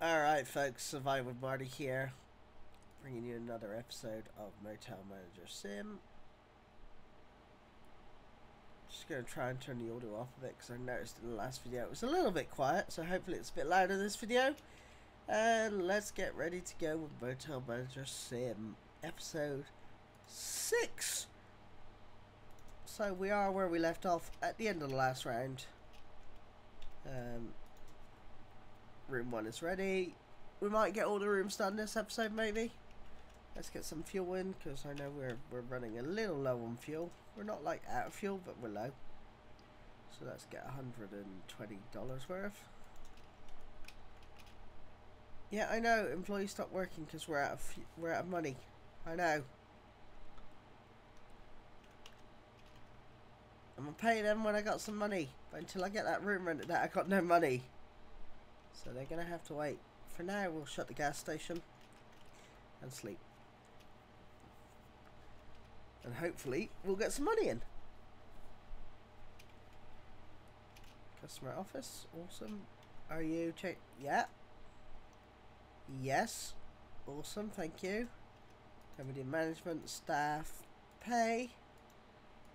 Alright folks, Survival Marty here, bringing you another episode of Motel Manager Sim. Just going to try and turn the audio off a bit because I noticed in the last video it was a little bit quiet, so hopefully it's a bit louder this video. And let's get ready to go with Motel Manager Sim, episode 6. So we are where we left off at the end of the last round. Room 1 is ready. We might get all the rooms done this episode, maybe. Let's get some fuel in, because I know we're running a little low on fuel. We're not, like, out of fuel, but we're low. So let's get $120 worth. Yeah, I know. Employees stop working because we're out of money. I know. I'm going to pay them when I got some money. But until I get that room rented out, I got no money. So they're going to have to wait. For now, we'll shut the gas station and sleep. And hopefully, we'll get some money in. Customer office. Awesome. Are you check? Yeah. Yes. Awesome. Thank you. Then we do management, staff, pay,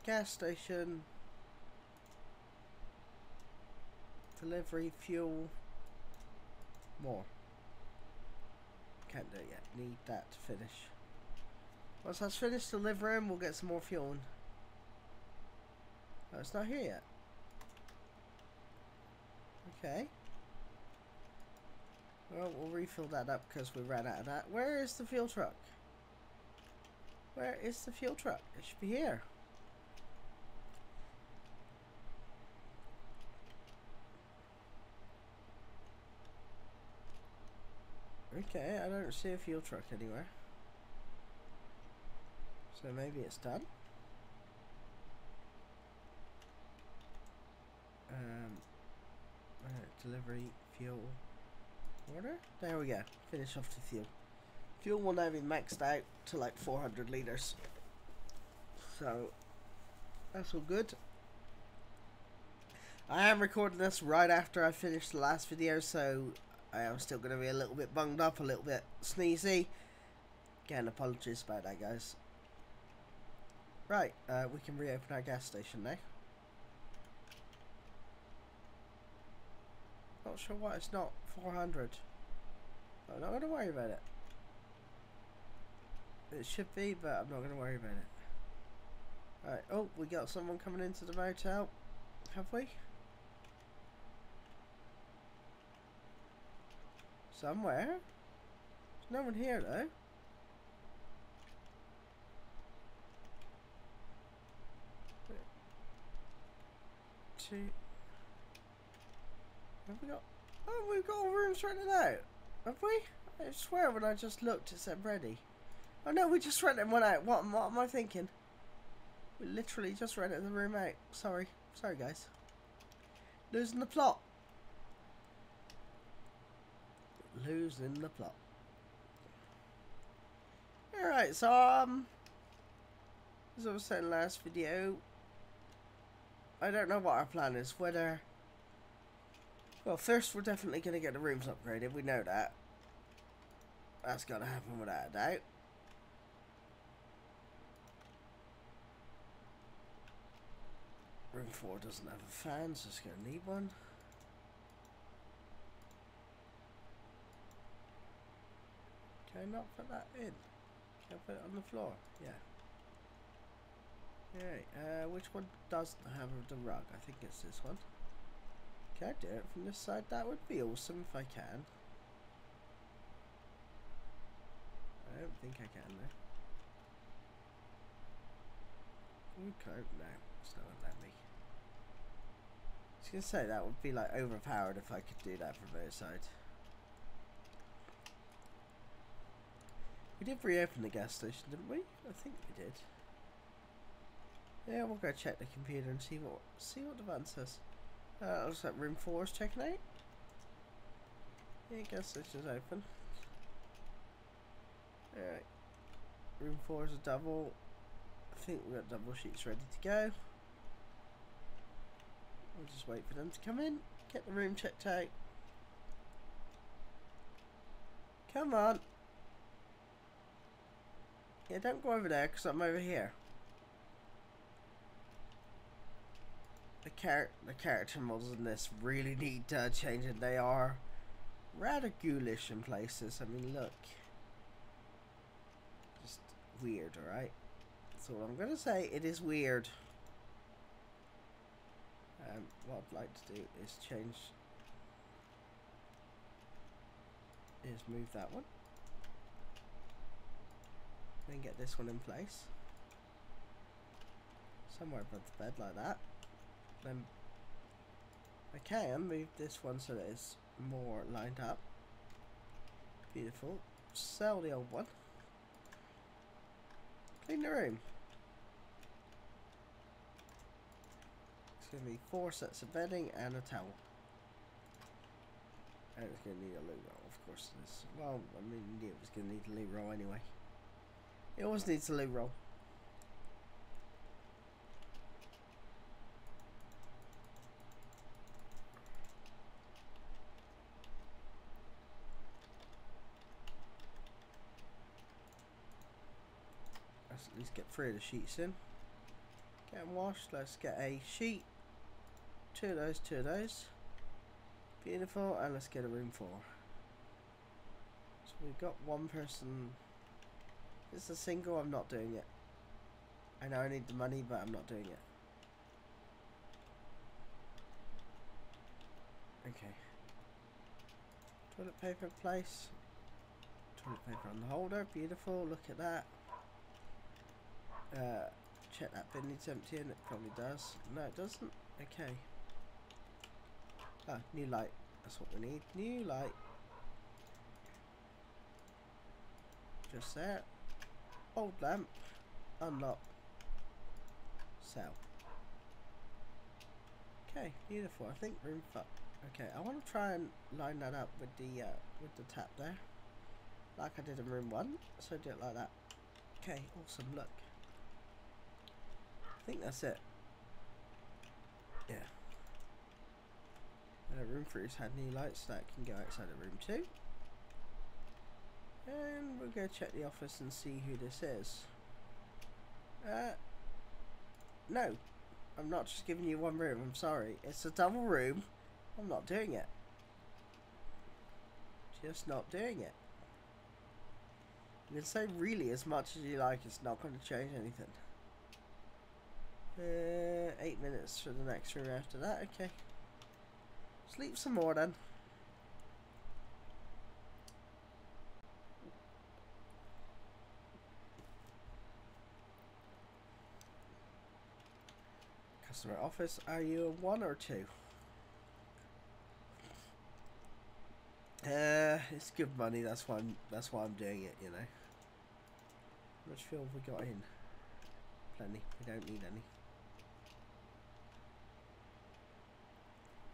gas station, delivery, fuel. More. Can't do it yet. Need that to finish. Once that's finished, the live room, we'll get some more fuel in. Oh, it's not here yet. Okay. Well, we'll refill that up because we ran out of that. Where is the fuel truck? Where is the fuel truck? It should be here. Okay, I don't see a fuel truck anywhere. So maybe it's done. Delivery, fuel, order. There we go. Finish off the fuel. Fuel will now be maxed out to like 400 litres. So that's all good. I am recording this right after I finished the last video, so I am still going to be a little bit bunged up, a little bit sneezy. Again, apologies about that, guys. Right, we can reopen our gas station now. Not sure why it's not 400. I'm not going to worry about it. It should be, but I'm not going to worry about it. Alright, oh, we got someone coming into the motel. Have we? Somewhere? There's no one here though. Two. Have we got? Oh, we've got all rooms rented out. Have we? I swear when I just looked it said ready. Oh no, we just rented one out. What am I thinking? We literally just rented the room out. Sorry. Sorry guys. Losing the plot. Losing the plot. Alright, so, as I was saying last video, I don't know what our plan is. Whether, well, first we're definitely going to get the rooms upgraded. We know that. That's going to happen without a doubt. Room 4 doesn't have a fan, so it's going to need one. Can I not put that in? Can I put it on the floor? Yeah. Alright, which one doesn't have the rug? I think it's this one. Can I do it from this side? That would be awesome if I can. I don't think I can though. Okay, no. It's not going to let me. I was going to say that would be like overpowered if I could do that from both sides. We did reopen the gas station, didn't we? I think we did. Yeah, we'll go check the computer and see what the van says. Looks like room 4 is checking out. Yeah, gas station's open. Alright. Room 4 is a double. I think we've got double sheets ready to go. We'll just wait for them to come in, get the room checked out. Come on. Yeah, don't go over there because I'm over here. The character models in this really need changing. They are rather ghoulish in places. I mean, look. Just weird, alright? That's all I'm going to say. It is weird. What I'd like to do is change... is move that one. Then get this one in place. Somewhere above the bed like that. Then I can move this one so that it's more lined up. Beautiful. Sell the old one. Clean the room. It's going to be 4 sets of bedding and a towel. And it's going to need a loo-roll, of course. Well, I mean, it was going to need a loo-roll anyway. It always needs a loo-roll. Let's at least get 3 of the sheets in. Get them washed. Let's get a sheet. 2 of those, 2 of those. Beautiful, and let's get a room 4. So we've got one person. This is a single, I'm not doing it. I know I need the money, but I'm not doing it. Okay. Toilet paper in place. Toilet paper on the holder, beautiful, look at that. Check that bin needs emptying, it probably does. No, it doesn't. Okay. Ah, new light. That's what we need. New light. Just there. Old lamp. Unlock. Sell. Okay, beautiful. I think room 5. Okay, I want to try and line that up with the tap there, like I did in room 1. So do it like that. Okay, awesome. Look. I think that's it. Yeah. Room 3's had new lights, so that can go outside of room 2. And we'll go check the office and see who this is. No, I'm not just giving you one room, I'm sorry. It's a double room. I'm not doing it. Just not doing it. You can say really as much as you like, it's not going to change anything. 8 minutes for the next room after that, okay. Sleep some more then. Customer office, are you a 1 or 2? It's good money, that's why I'm doing it, you know. How much fuel have we got in? Plenty, we don't need any.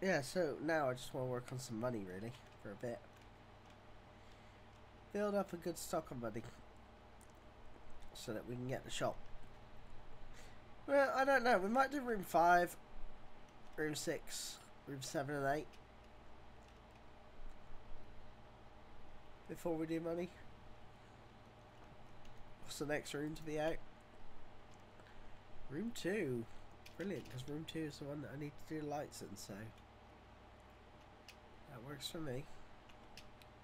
Yeah, so now I just want to work on some money, really, for a bit. Build up a good stock of money so that we can get the shop. Well, I don't know. We might do room 5, room 6, room 7 and 8 before we do money. What's the next room to be out? Room 2. Brilliant, because room 2 is the one that I need to do lights in, so... that works for me.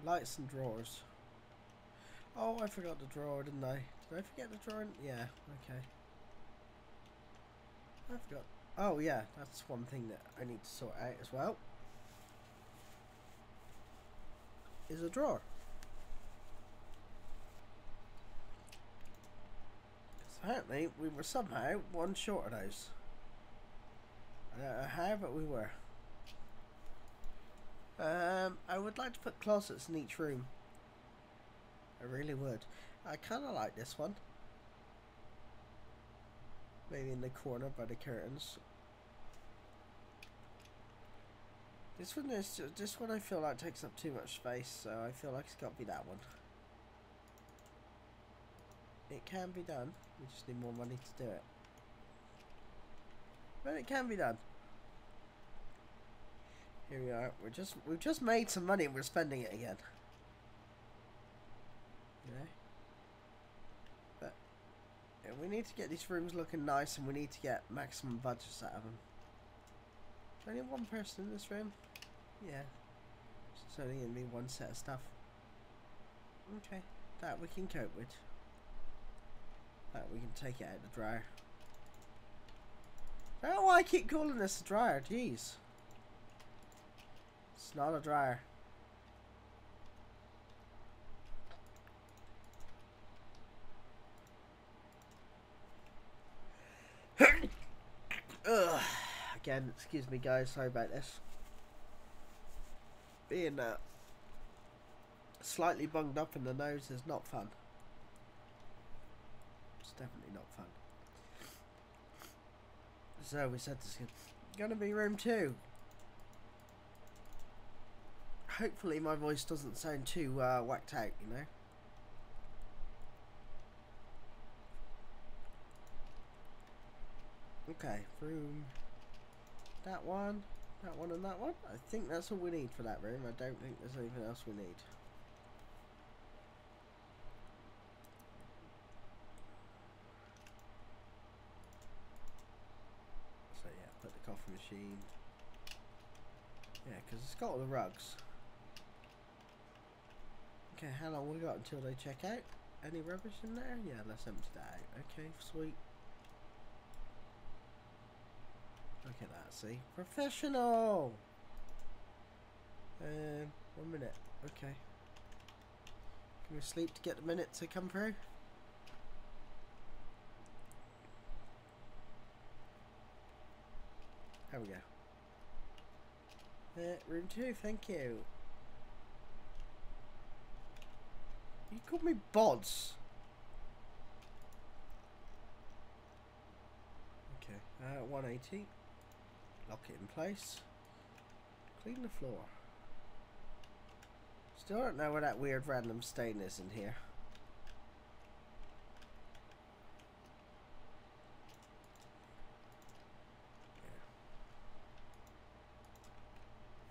Lights and drawers. Oh, I forgot the drawer, didn't I? Did I forget the drawer? Yeah, okay. I forgot. Oh, yeah, that's one thing that I need to sort out as well. Is a drawer. Because apparently we were somehow one short of those. I don't know how, but we were. I would like to put closets in each room. I really would. I kind of like this one. Maybe in the corner by the curtains. This one I feel like takes up too much space, so I feel like it's got to be that one. It can be done. We just need more money to do it. But it can be done. Here we are. We've just made some money and we're spending it again. We need to get these rooms looking nice, and we need to get maximum budgets out of them. Is there only one person in this room? Yeah. It's only going to be one set of stuff. Okay. That we can cope with. That we can take it out of the dryer. I don't know why I keep calling this a dryer. Jeez. It's not a dryer. Ugh. Again, excuse me guys, sorry about this. Being slightly bunged up in the nose is not fun. It's definitely not fun. So we said this is going to be room 2. Hopefully my voice doesn't sound too whacked out, you know. Okay, room. That one, and that one. I think that's all we need for that room. I don't think there's anything else we need. So yeah, put the coffee machine. Yeah, because it's got all the rugs. Okay, how long we got until they check out? Any rubbish in there? Yeah, let's empty that out. Okay, sweet. Look at that, see? Professional! 1 minute, okay. Can we sleep to get the minute to come through? There we go. Room 2, thank you. You called me Bods. Okay, 180. Lock it in place. Clean the floor. Still don't know where that weird random stain is in here.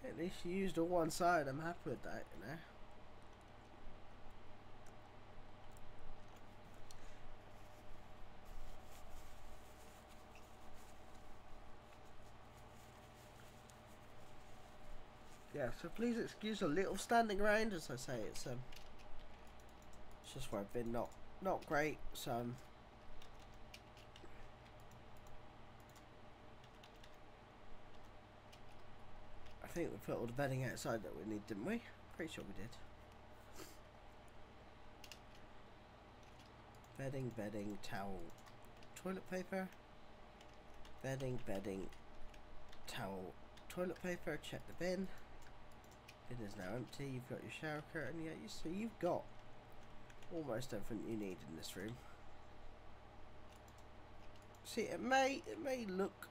Yeah. At least you used all one side. I'm happy with that, you know. Yeah, so please excuse a little standing around, as I say, it's just where I've been, not great, so I think we put all the bedding outside that we need, didn't we? Pretty sure we did. Bedding, bedding, towel, toilet paper. Bedding, bedding, towel, toilet paper. Check the bin. It is now empty. You've got your shower curtain. Yeah, so you've got almost everything you need in this room. See, it may look,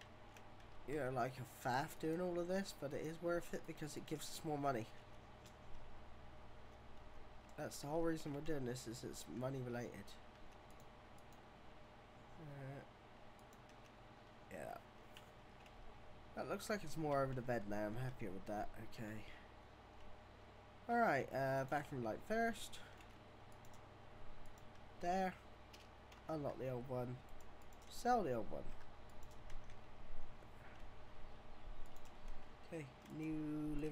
you know, like a faff doing all of this, but it is worth it because it gives us more money. That's the whole reason we're doing this, is it's money related. Yeah, that looks like it's more over the bed now. I'm happier with that. Okay. Alright, bathroom light first. There. Unlock the old one. Sell the old one. Okay, new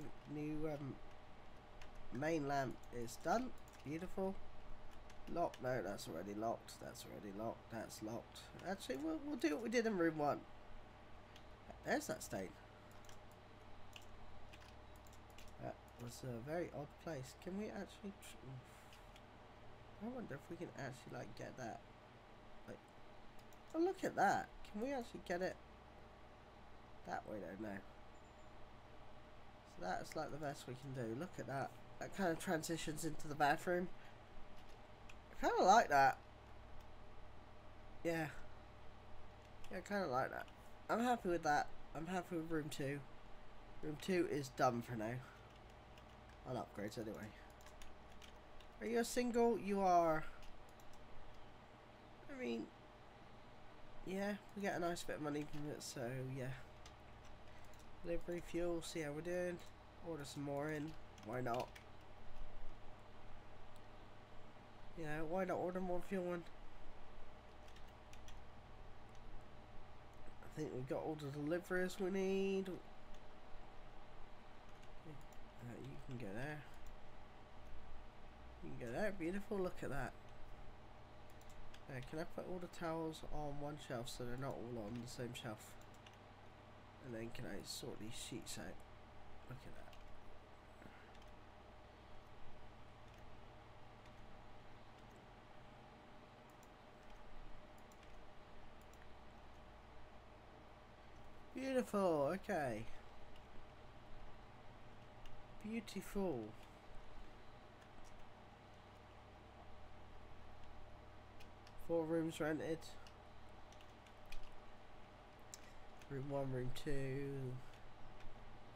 main lamp is done. Beautiful. Lock, no, that's already locked. That's already locked. That's locked. Actually, we'll do what we did in room 1. There's that stain. Was a very odd place. Can we actually? I wonder if we can actually like get that. Like, oh look at that! Can we actually get it that way though? No. So that's like the best we can do. Look at that. That kind of transitions into the bathroom. I kind of like that. Yeah. Yeah, I kind of like that. I'm happy with that. I'm happy with room 2. Room 2 is done for now. On upgrades anyway. Are you a single? You are. I mean, yeah, we get a nice bit of money from it, so yeah. Delivery fuel, see how we're doing. Order some more in. Why not? You know, why not order more fuel in? I think we've got all the deliveries we need. You can go there. You can go there. Beautiful. Look at that. Can I put all the towels on one shelf so they're not all on the same shelf? And then can I sort these sheets out? Look at that. Beautiful. Okay. Beautiful. Four rooms rented. Room 1, room 2.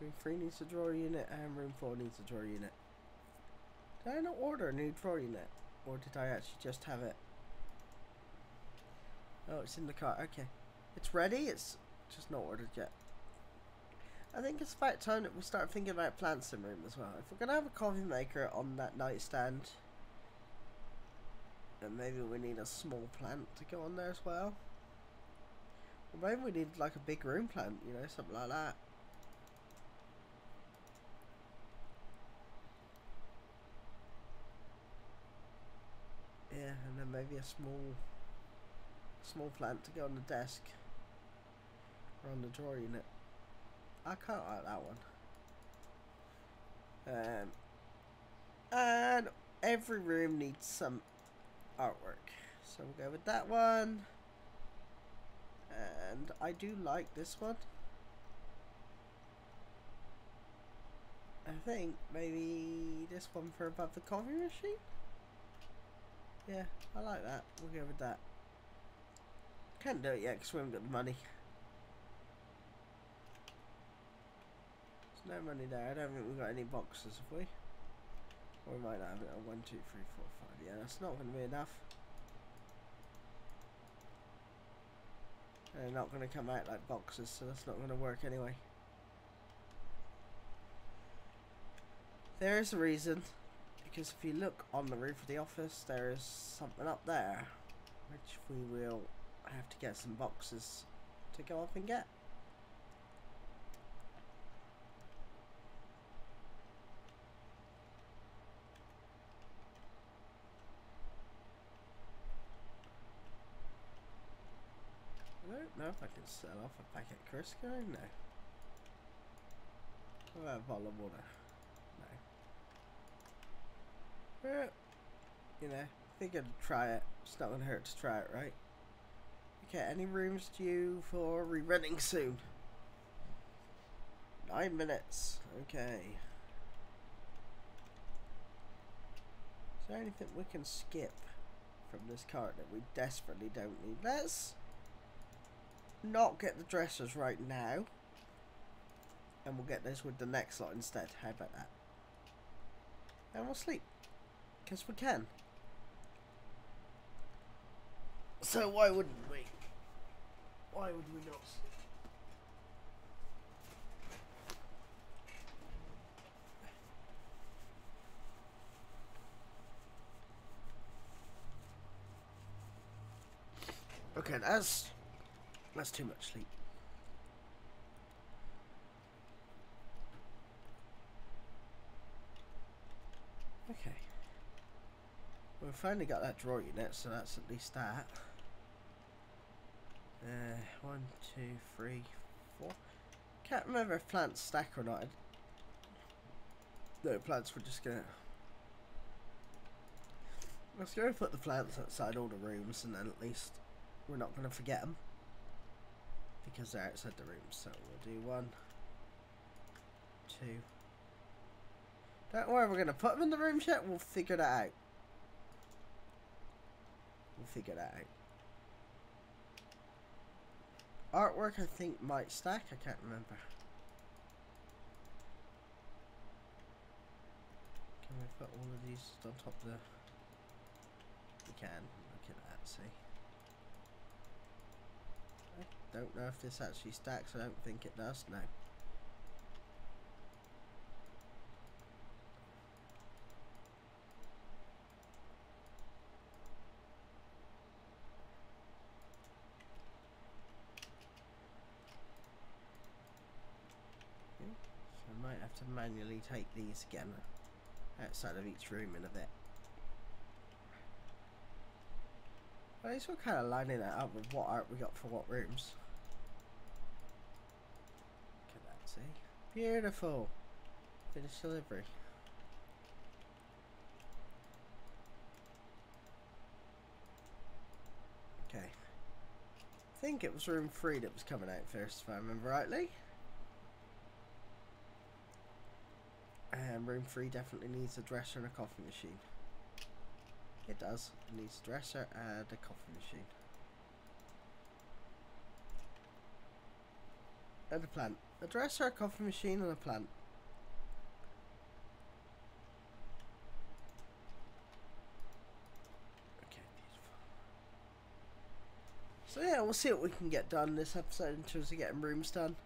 Room 3 needs a drawer unit and room 4 needs a drawer unit. Did I not order a new drawer unit? Or did I actually just have it? Oh, it's in the car. Okay. It's ready. It's just not ordered yet. I think it's about time that we start thinking about plants in room as well. If we're going to have a coffee maker on that nightstand, then maybe we need a small plant to go on there as well. Or maybe we need like a big room plant, you know, something like that. Yeah, and then maybe a small plant to go on the desk or on the drawer unit. I kind of like that one. And every room needs some artwork. So we'll go with that one. And I do like this one. I think maybe this one for above the coffee machine? Yeah, I like that. We'll go with that. Can't do it yet because we haven't got the money. No money there. I don't think we've got any boxes, have we? Or we might not have it on 1, 2, 3, 4, 5. Yeah, that's not going to be enough. They're not going to come out like boxes, so that's not going to work anyway. There is a reason. Because if you look on the roof of the office, there is something up there. Which we will have to get some boxes to go up and get. No, if I can sell off a packet of Crisco, no. What about a bottle of water? No. You know, I think I'd try it. It's not going to hurt to try it, right? Okay, any rooms due for re-renting soon? 9 minutes. Okay. Is there anything we can skip from this cart that we desperately don't need? Let's not get the dressers right now, and we'll get this with the next lot instead. How about that? And we'll sleep because we can, so why wouldn't we? Why would we not sleep? Okay, that's too much sleep. Okay. We've finally got that drawer unit, so that's at least that. 1, 2, 3, 4. Can't remember if plants stack or not. No, plants were just gonna. Let's go and put the plants outside all the rooms, and then at least we're not gonna forget them. Because they're outside the room, so we'll do 1, 2. Don't worry, we're gonna put them in the room yet. We'll figure that out. We'll figure that out. Artwork, I think, might stack. I can't remember. Can we put all of these on top of the? We can. Look at that. See. Don't know if this actually stacks. I don't think it does. No. might have to manually take these again outside of each room in a bit. At least we're kind of lining that up with what art we got for what rooms. Look at that, see? Beautiful! Finished delivery. Okay. I think it was room 3 that was coming out first, if I remember rightly. And room 3 definitely needs a dresser and a coffee machine. It does. It needs a dresser and a coffee machine. And a plant. A dresser, a coffee machine, and a plant. Okay, beautiful. So yeah, we'll see what we can get done this episode in terms of getting rooms done.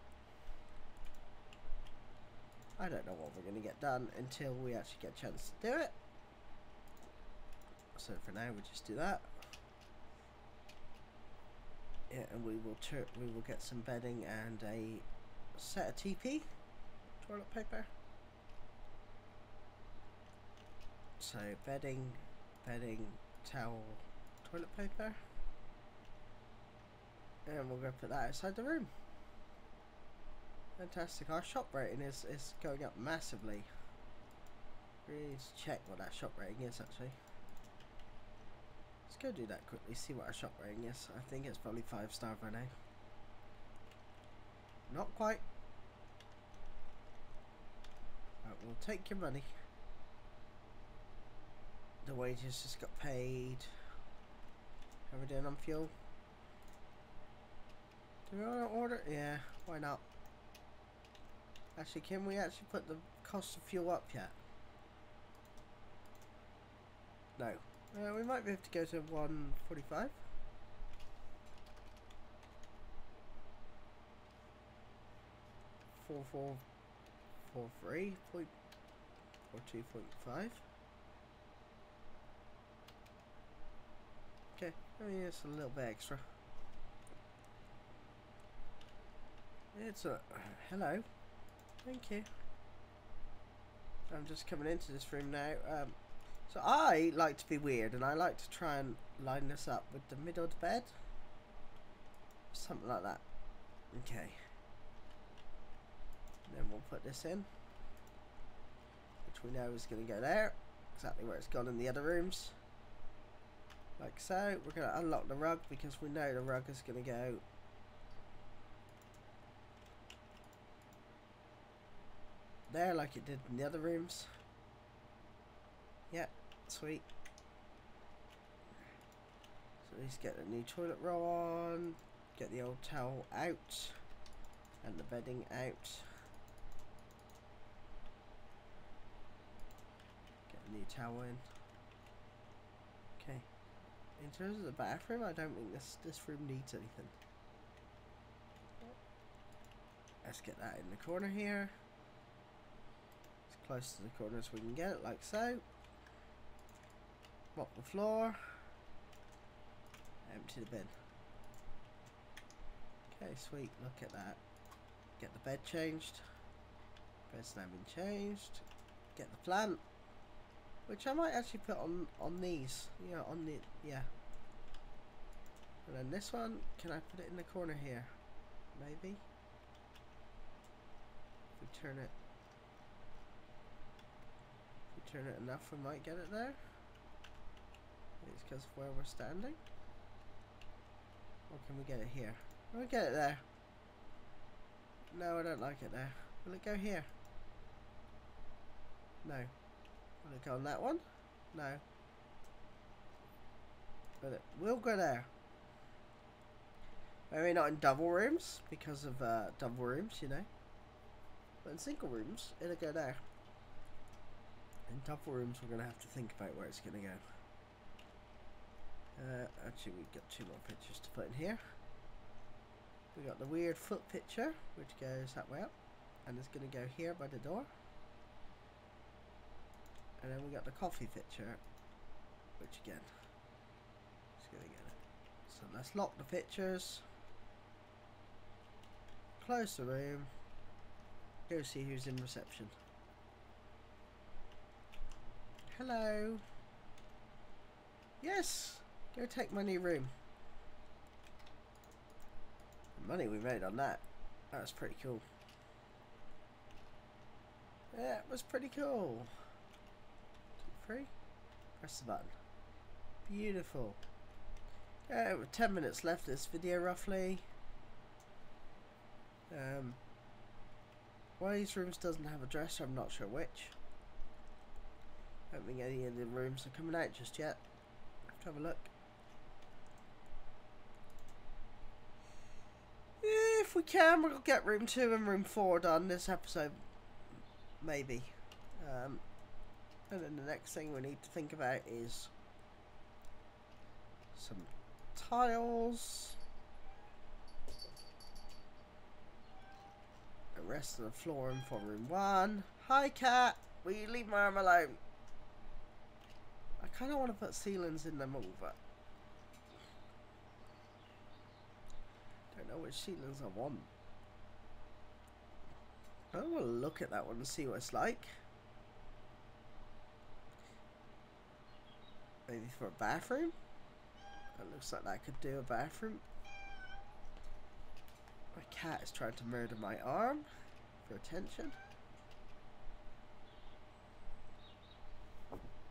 I don't know what we're going to get done until we actually get a chance to do it. So for now, we'll just do that. Yeah, and we will get some bedding and a set of TP, toilet paper. So bedding, towel, toilet paper, and we'll go put that outside the room. Fantastic! Our shop rating is going up massively. We really need to check what that shop rating is actually. Let's go do that quickly, see what our shop rating is. I think it's probably 5-star by now. Not quite. Right, we'll take your money. The wages just got paid. How are we doing on fuel? Do we want to order? Yeah, why not? Actually, can we actually put the cost of fuel up yet? No. We might be able to go to 145. $4,443.42.5. Okay, I mean it's a little bit extra. It's a hello. Thank you. I'm just coming into this room now. So I like to be weird, and I like to try and line this up with the middle of the bed. Something like that. Okay. And then we'll put this in. Which we know is going to go there. Exactly where it's gone in the other rooms. Like so. We're going to unlock the rug, because we know the rug is going to go... there, like it did in the other rooms. Yep, sweet. So let's get the new toilet roll on, get the old towel out, and the bedding out. Get a new towel in. Okay. In terms of the bathroom, I don't think this room needs anything. Let's get that in the corner here. As close to the corner as we can get it, like so. Mop the floor, empty the bin. Okay, sweet, look at that. Get the bed changed. Bed's now been changed. Get the plant, which I might actually put on these. You know, on the, yeah. And then this one, can I put it in the corner here? Maybe. If we turn it. If we turn it enough, we might get it there. It's because of where we're standing. Or can we get it here? Can we get it there? No, I don't like it there. Will it go here? No. Will it go on that one? No. But it will go there. Maybe not in double rooms, because of double rooms, you know. But in single rooms, it'll go there. In double rooms, we're going to have to think about where it's going to go. Actually, we've got 2 more pictures to put in here. We got the weird foot picture, which goes that way up, and it's going to go here by the door. And then we got the coffee picture, which again, it's going to get it. So let's lock the pictures, close the room, Go see who's in reception. Hello. Yes. Go take my new room. The money we made on that. That was pretty cool. That was pretty cool. Free? Press the button. Beautiful. 10 minutes left of this video roughly. One of these rooms doesn't have a dresser, I'm not sure which. I don't think any of the rooms are coming out just yet. I have to have a look. Yeah, if we can, we'll get room 2 and room 4 done this episode. Maybe. And then the next thing we need to think about is some tiles. The rest of the flooring for room 1. Hi cat, will you leave my arm alone? I kind of want to put ceilings in them all, but don't know which ceilings I want. I want to look at that one and see what it's like. Maybe for a bathroom? It looks like that could do a bathroom. My cat is trying to murder my arm for attention.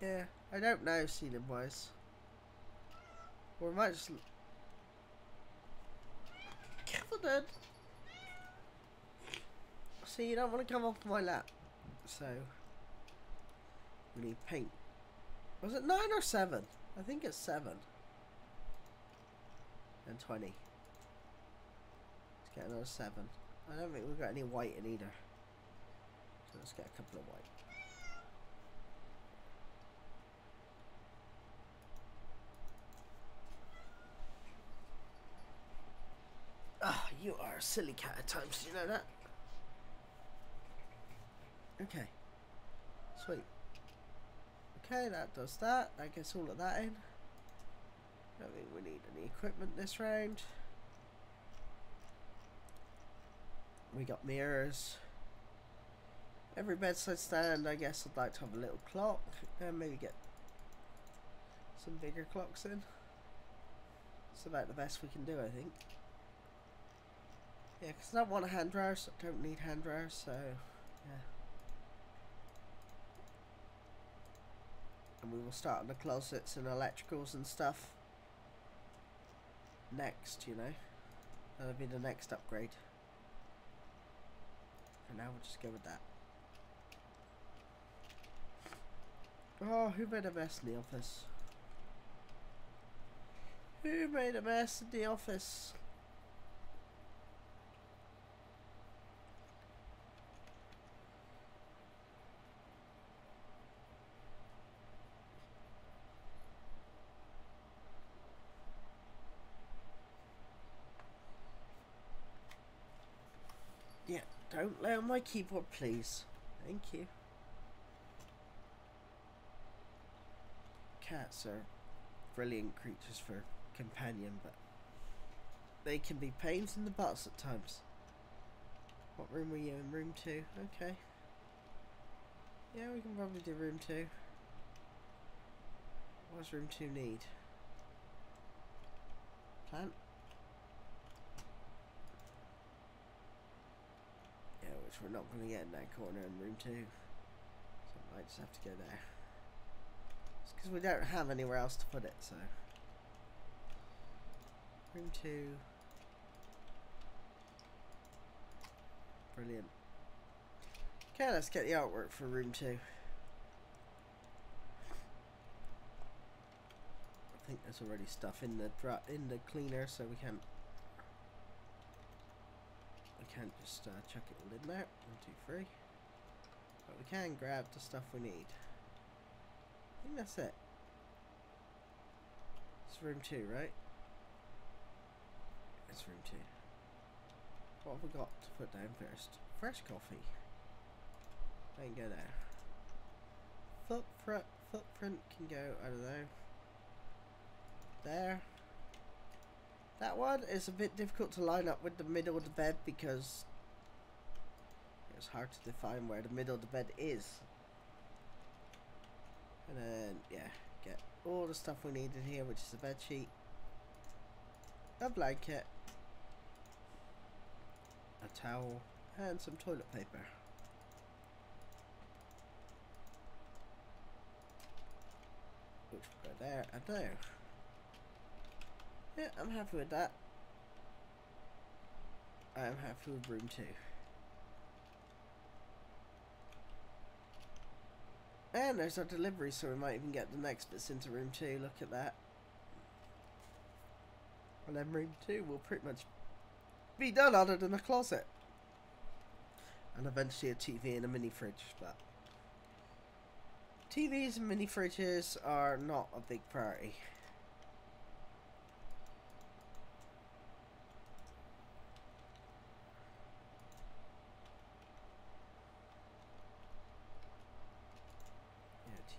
Yeah, I don't know ceiling wise. Or I might just covered. See, you don't want to come off my lap. So we need paint. Was it 9 or 7? I think it's 7. And 20. Let's get another 7. I don't think we've got any white in either. So let's get a couple of white. Ah, oh, you are a silly cat at times, do you know that? Okay. Sweet. Okay, that does that. That gets all of that in. I don't think we need any equipment this round. We got mirrors. Every bedside stand, I guess I'd like to have a little clock. And maybe get some bigger clocks in. It's about the best we can do, I think. Yeah, because I don't want a hand dryer, so I don't need hand dryers, so yeah. And we will start on the closets and electricals and stuff next, you know. That'll be the next upgrade. And now we'll just go with that. Oh, who made a mess in the office? Who made a mess in the office? Don't lay on my keyboard, please. Thank you. Cats are brilliant creatures for companion, but they can be pains in the butts at times. What room were you in? Room 2? Okay. Yeah, we can probably do room 2. What does room 2 need? Plant? Which we're not going to get in that corner in room 2, so I might just have to go there. It's because we don't have anywhere else to put it, so room 2. Brilliant. Okay, let's get the artwork for room 2. I think there's already stuff in the cleaner, so we can't. Can't just chuck it all in there. 1, 2, 3. But we can grab the stuff we need. I think that's it. It's room 2, right? It's room 2. What have we got to put down first? Fresh coffee. I can go there. Footprint can go, I don't know. There. That one is a bit difficult to line up with the middle of the bed because It's hard to define where the middle of the bed is. And then, yeah, get all the stuff we need in here, which is a bed sheet, a blanket, a towel, and some toilet paper. Which will go there and there. Yeah, I'm happy with that. I'm happy with room 2. And there's our delivery, so we might even get the next bits into room 2, look at that. And then room 2 will pretty much be done other than a closet. And eventually a TV and a mini fridge, but TVs and mini fridges are not a big priority.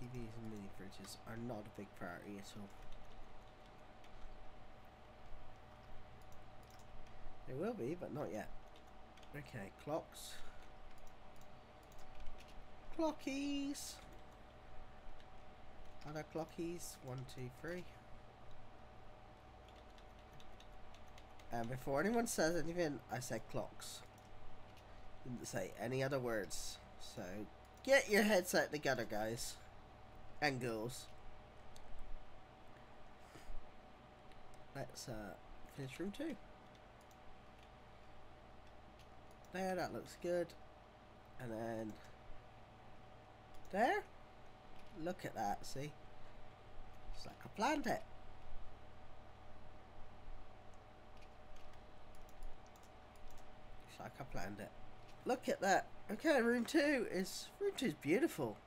TVs and mini fridges are not a big priority at all. They will be, but not yet. Okay, clocks. Clockies! Other clockies. 1, 2, 3. And before anyone says anything, I said clocks. Didn't say any other words. So, get your headset together, guys. And girls. Let's finish room 2. There, that looks good. And then there. Look at that, see? It's like I planned it. It's like I planned it. Look at that. Okay, room 2 is beautiful.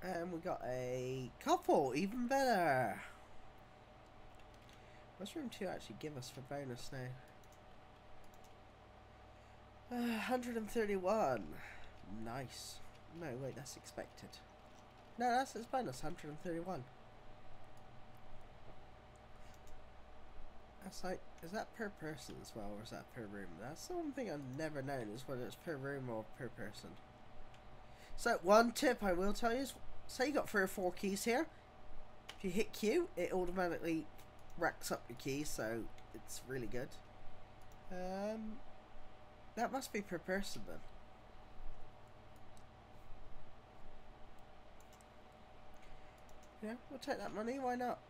And we got a couple, even better. What's room 2 actually give us for bonus now? 131. Nice. No, wait, that's expected. No, that's its bonus, 131. That's like, is that per person as well, or is that per room? That's the one thing I've never known, is whether it's per room or per person. So, one tip I will tell you is, say you got 3 or 4 keys here. If you hit Q, it automatically racks up your keys, so it's really good. That must be per person then. Yeah, we'll take that money, why not?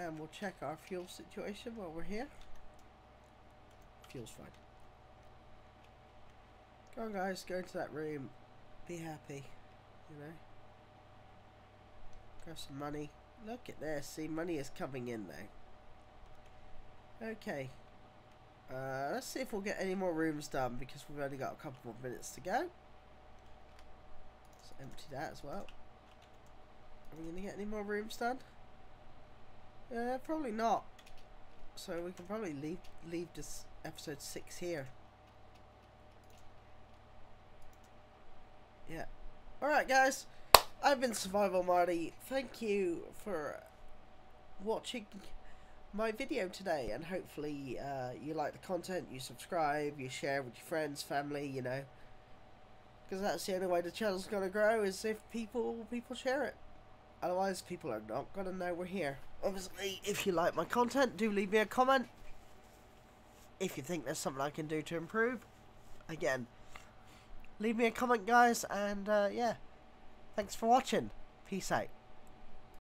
And we'll check our fuel situation while we're here. Fuel's fine. Go on guys, go into that room. Be happy, you know. Grab some money. Look at this, see, money is coming in now. Okay. Let's see if we'll get any more rooms done, because we've only got a couple more minutes to go. Let's empty that as well. Are we going to get any more rooms done? Probably not. So we can probably leave this episode 6 here. Yeah. Alright guys, I've been Survival Marty. Thank you for watching my video today, and hopefully you like the content, you subscribe, you share with your friends, family, you know. Because that's the only way the channel's going to grow, is if people share it. Otherwise, people are not going to know we're here. Obviously, if you like my content, do leave me a comment. If you think there's something I can do to improve, again, leave me a comment, guys. And, yeah, thanks for watching. Peace out.